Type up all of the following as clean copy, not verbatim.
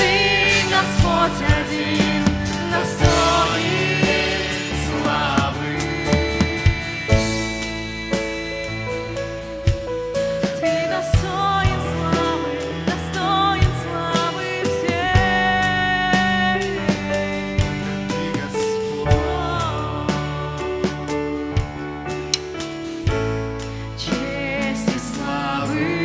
Ты, Господь, один достоин славы. Ты достоин славы всей. Ты Господь, честь и славы.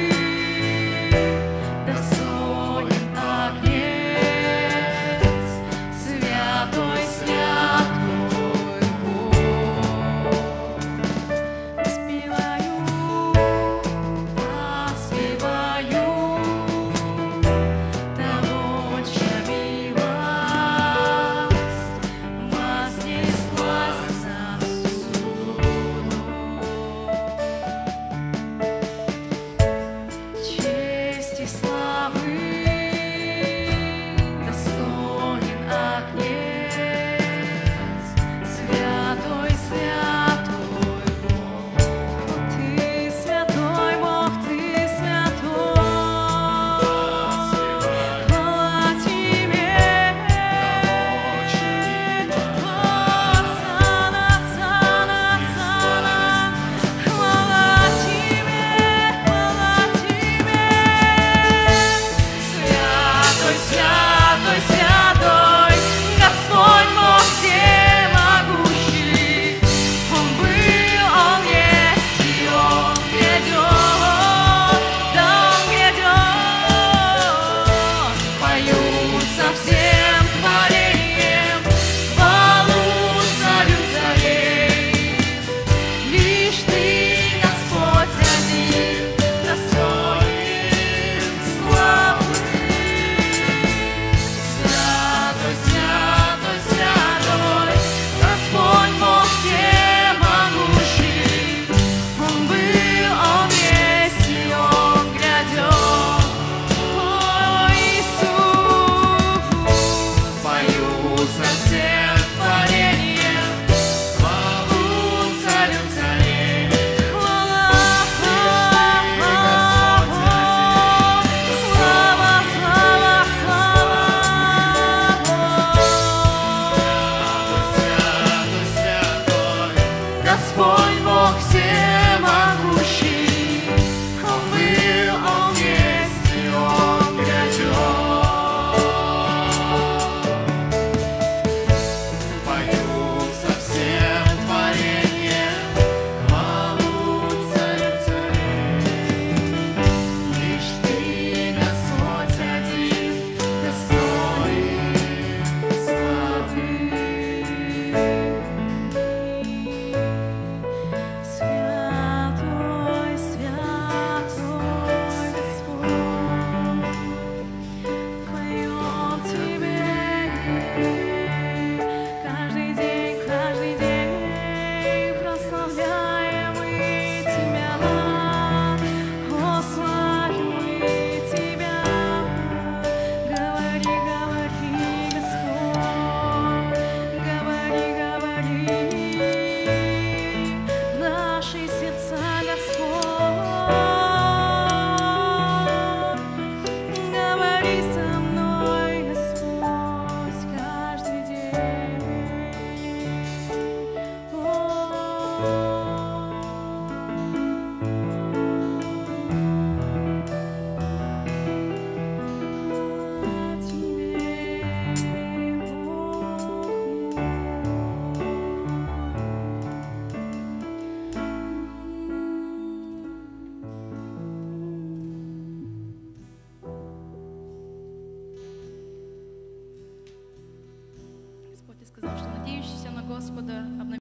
Сказал, что надеющийся на Господа обновится.